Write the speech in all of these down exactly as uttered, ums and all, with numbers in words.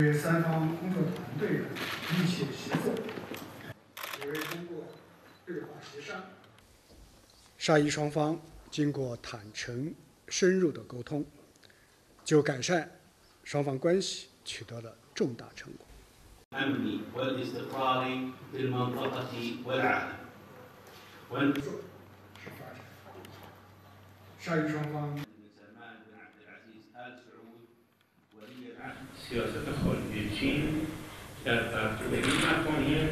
与三方工作团队的一起协作，也为通过对话协商，沙伊双方经过坦诚深入的沟通，就改善双方关系取得了重大成果。 الأمن والاستقرار في المنطقة والعالم. سياسة خارجية الصين در برطرفی مکانیان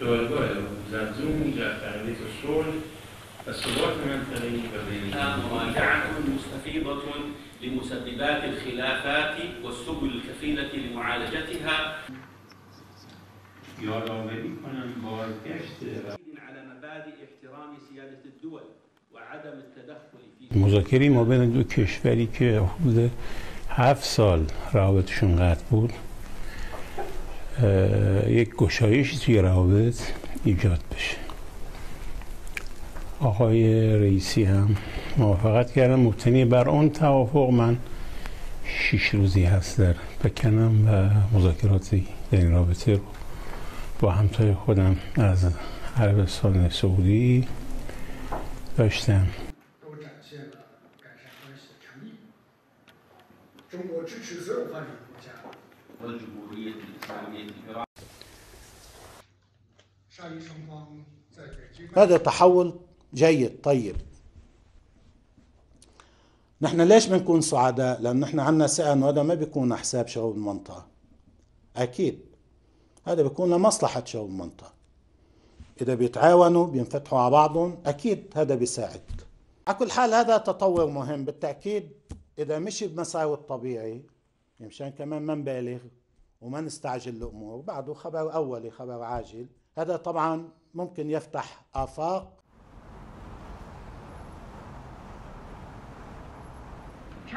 جایگاه زنجیره در تقویت الصلح و ثبات منطقه‌ای و بین‌المللی مراجعة مستفيضة لمسببات الخلافات والسبل الكفيلة لمعالجتها. مذاکره ما بین دو کشوری که حدود هفت سال روابطشون قطع بود، یک گشایشی توی روابط ایجاد بشه. آقای رئیسی هم موافقت کردن. مبتنی بر اون توافق من شش روزی هست در پکنم و مذاکراتی در این رابطه رو با همتای خودم از عربستان سعودی داشتم. هذا تحول جيد طيب. نحن ليش بنكون سعداء؟ لأن نحن عندنا ثقة إنه هذا ما بيكون حساب شعوب المنطقة. أكيد هذا بيكون لمصلحة شعوب المنطقة. إذا بيتعاونوا بينفتحوا على بعضهم، أكيد هذا بيساعد. على كل حال هذا تطور مهم بالتأكيد. إذا مشي بمساوي الطبيعي، مشان كمان ما نبالغ وما نستعجل الأمور، بعده خبر أولي خبر عاجل، هذا طبعا ممكن يفتح آفاق.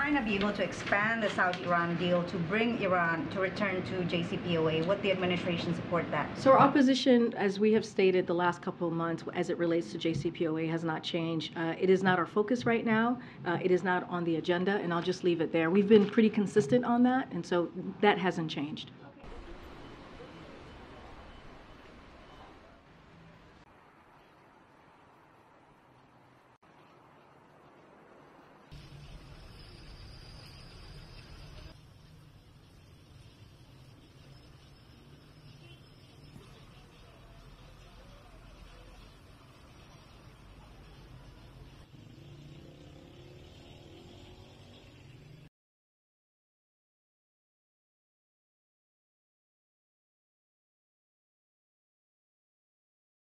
China be able to expand the Saudi-Iran deal to bring Iran to return to J C P O A? Would the administration support that? So our opposition, as we have stated the last couple of months, as it relates to J C P O A, has not changed. Uh, it is not our focus right now. Uh, it is not on the agenda, and I'll just leave it there. We've been pretty consistent on that, and so that hasn't changed.